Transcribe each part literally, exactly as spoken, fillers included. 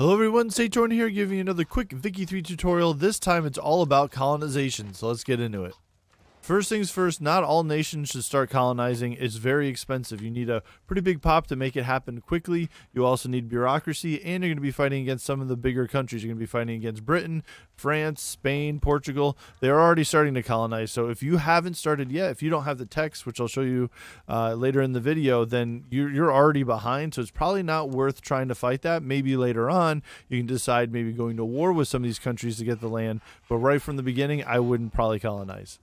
Hello everyone, Satorn here, giving you another quick Vicky three tutorial. This time it's all about colonization, so let's get into it. First things first, not all nations should start colonizing. It's very expensive. You need a pretty big pop to make it happen quickly. You also need bureaucracy, and you're going to be fighting against some of the bigger countries. You're going to be fighting against Britain, France, Spain, Portugal. They're already starting to colonize, so if you haven't started yet, if you don't have the text, which I'll show you uh, later in the video, then you're, you're already behind, so it's probably not worth trying to fight that. Maybe later on, you can decide maybe going to war with some of these countries to get the land, but right from the beginning, I wouldn't probably colonize.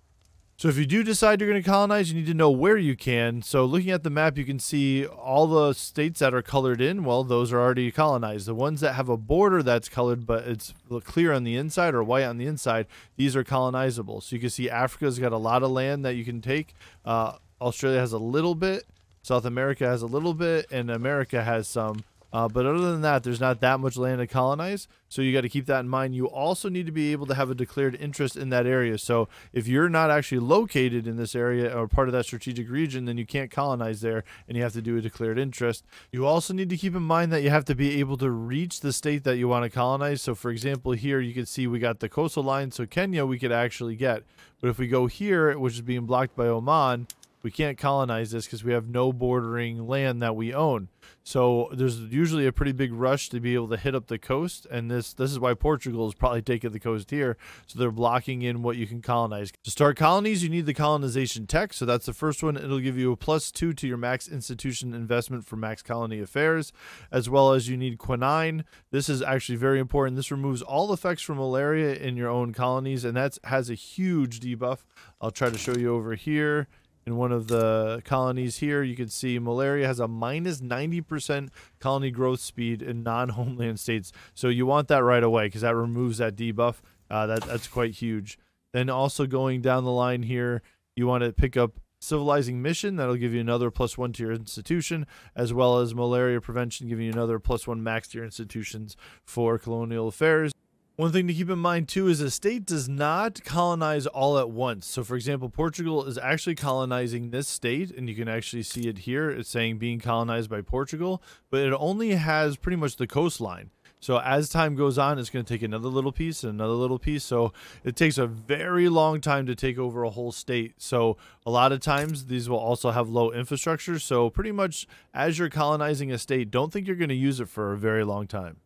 So if you do decide you're going to colonize, you need to know where you can. So looking at the map, you can see all the states that are colored in, well, those are already colonized. The ones that have a border that's colored, but it's clear on the inside or white on the inside, these are colonizable. So you can see Africa's got a lot of land that you can take. Uh, Australia has a little bit, South America has a little bit, and America has some. Uh, but other than that, there's not that much land to colonize, so you got to keep that in mind. You also need to be able to have a declared interest in that area. So if you're not actually located in this area or part of that strategic region, then you can't colonize there, and you have to do a declared interest. You also need to keep in mind that you have to be able to reach the state that you want to colonize. So for example, here you can see we got the coastal line, so Kenya we could actually get. But if we go here, which is being blocked by Oman, we can't colonize this because we have no bordering land that we own. So there's usually a pretty big rush to be able to hit up the coast, and this this is why Portugal is probably taking the coast here. So they're blocking in what you can colonize. To start colonies, you need the colonization text. So that's the first one. It'll give you a plus two to your max institution investment for max colony affairs, as well as you need quinine. This is actually very important. This removes all effects from malaria in your own colonies, and that has a huge debuff. I'll try to show you over here. In one of the colonies here, you can see malaria has a minus ninety percent colony growth speed in non-homeland states. So you want that right away because that removes that debuff. Uh, that, that's quite huge. Then also going down the line here, you want to pick up Civilizing Mission. That'll give you another plus one to your institution, as well as Malaria Prevention, giving you another plus one max to your institutions for colonial affairs. One thing to keep in mind too is a state does not colonize all at once. So for example, Portugal is actually colonizing this state, and you can actually see it here. It's saying being colonized by Portugal, but it only has pretty much the coastline. So as time goes on, it's going to take another little piece and another little piece. So it takes a very long time to take over a whole state. So a lot of times these will also have low infrastructure. So pretty much as you're colonizing a state, don't think you're going to use it for a very long time.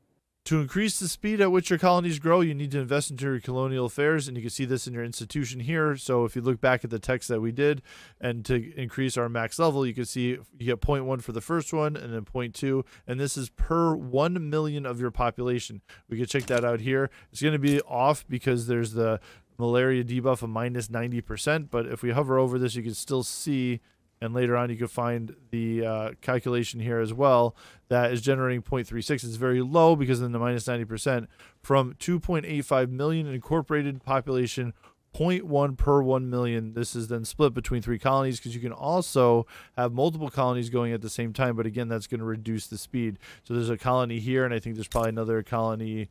To increase the speed at which your colonies grow, you need to invest into your colonial affairs, and you can see this in your institution here. So if you look back at the text that we did, and to increase our max level, you can see you get zero point one for the first one, and then zero point two, and this is per one million of your population. We can check that out here. It's going to be off because there's the malaria debuff of minus ninety percent, but if we hover over this, you can still see, and later on you can find the uh, calculation here as well, that is generating zero point three six. It's very low because of the minus ninety percent. From two point eight five million incorporated population, zero point one per one million. This is then split between three colonies because you can also have multiple colonies going at the same time, but again, that's going to reduce the speed. So there's a colony here, and I think there's probably another colony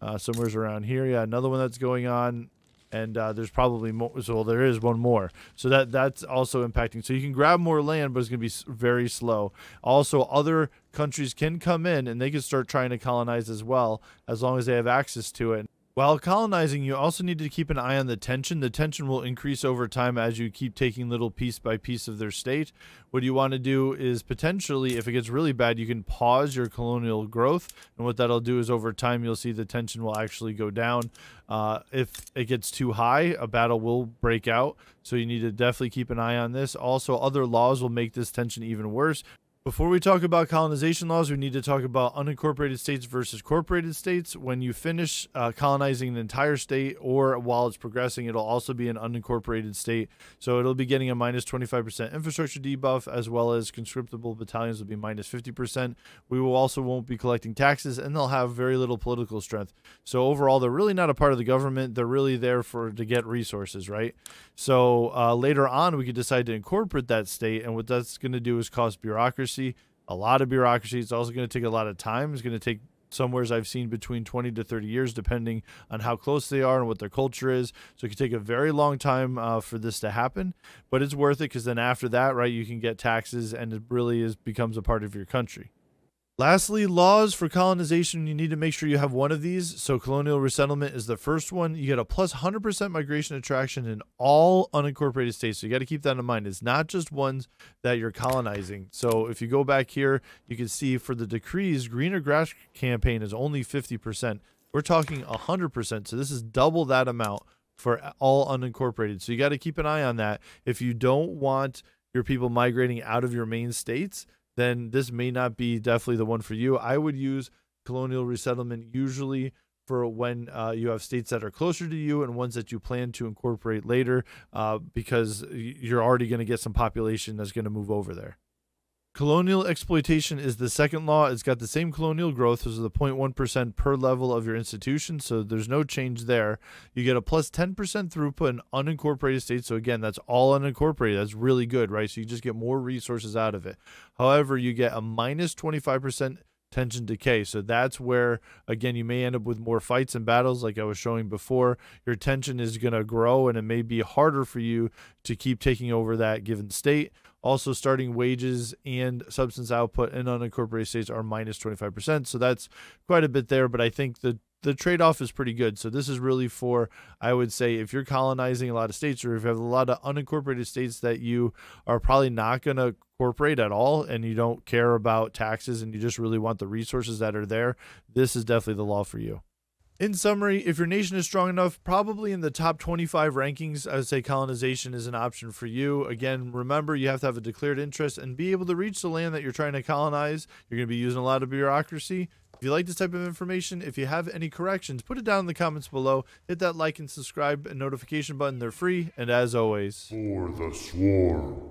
uh, somewhere around here. Yeah, another one that's going on. And uh, there's probably more, so well, there is one more. So that that's also impacting. So you can grab more land, but it's going to be very slow. Also, other countries can come in, and they can start trying to colonize as well, as long as they have access to it. While colonizing, you also need to keep an eye on the tension. The tension will increase over time as you keep taking little piece by piece of their state. What you want to do is potentially, if it gets really bad, you can pause your colonial growth. And what that'll do is over time, you'll see the tension will actually go down. Uh, if it gets too high, a battle will break out. So you need to definitely keep an eye on this. Also, other laws will make this tension even worse. Before we talk about colonization laws, we need to talk about unincorporated states versus corporated states. When you finish uh, colonizing an entire state, or while it's progressing, it'll also be an unincorporated state. So it'll be getting a minus twenty-five percent infrastructure debuff, as well as conscriptable battalions will be minus fifty percent. We will also won't be collecting taxes, and they'll have very little political strength. So overall, they're really not a part of the government. They're really there for to get resources, right? So uh, later on, we could decide to incorporate that state, and what that's going to do is cause bureaucracy. A lot of bureaucracy. It's also going to take a lot of time. It's going to take somewheres I've seen between twenty to thirty years, depending on how close they are and what their culture is. So it could take a very long time uh, for this to happen, but it's worth it because then after that, right, you can get taxes, and it really is becomes a part of your country. Lastly, laws for colonization. You need to make sure you have one of these. So colonial resettlement is the first one. You get a plus one hundred percent migration attraction in all unincorporated states. So you got to keep that in mind. It's not just ones that you're colonizing. So if you go back here, you can see for the decrees, greener grass campaign is only fifty percent. We're talking one hundred percent. So this is double that amount for all unincorporated. So you got to keep an eye on that. If you don't want your people migrating out of your main states, then this may not be definitely the one for you. I would use colonial resettlement usually for when uh, you have states that are closer to you and ones that you plan to incorporate later, uh, because you're already going to get some population that's going to move over there. Colonial exploitation is the second law. It's got the same colonial growth, which is the zero point one percent per level of your institution, so there's no change there. You get a plus ten percent throughput in unincorporated states, so again, that's all unincorporated. That's really good, right? So you just get more resources out of it. However, you get a minus twenty-five percent tension decay, so that's where, again, you may end up with more fights and battles like I was showing before. Your tension is going to grow, and it may be harder for you to keep taking over that given state. Also, starting wages and substance output in unincorporated states are minus twenty-five percent. So that's quite a bit there, but I think the, the trade-off is pretty good. So this is really for, I would say, if you're colonizing a lot of states or if you have a lot of unincorporated states that you are probably not going to incorporate at all and you don't care about taxes and you just really want the resources that are there, this is definitely the law for you. In summary, if your nation is strong enough, probably in the top twenty-five rankings, I would say colonization is an option for you. Again, remember, you have to have a declared interest and be able to reach the land that you're trying to colonize. You're going to be using a lot of bureaucracy. If you like this type of information, if you have any corrections, put it down in the comments below. Hit that like and subscribe and notification button. They're free. And as always, for the swarm.